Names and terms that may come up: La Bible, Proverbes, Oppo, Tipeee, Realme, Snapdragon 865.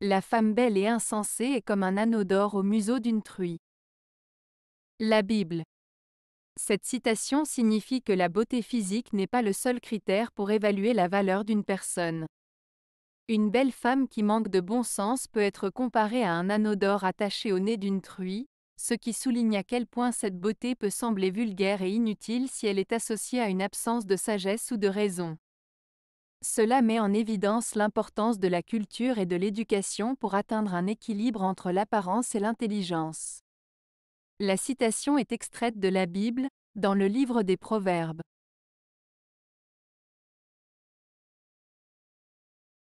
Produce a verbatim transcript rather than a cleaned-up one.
La femme belle et insensée est comme un anneau d'or au museau d'une truie. La Bible. Cette citation signifie que la beauté physique n'est pas le seul critère pour évaluer la valeur d'une personne. Une belle femme qui manque de bon sens peut être comparée à un anneau d'or attaché au nez d'une truie, ce qui souligne à quel point cette beauté peut sembler vulgaire et inutile si elle est associée à une absence de sagesse ou de raison. Cela met en évidence l'importance de la culture et de l'éducation pour atteindre un équilibre entre l'apparence et l'intelligence. La citation est extraite de la Bible, dans le livre des Proverbes.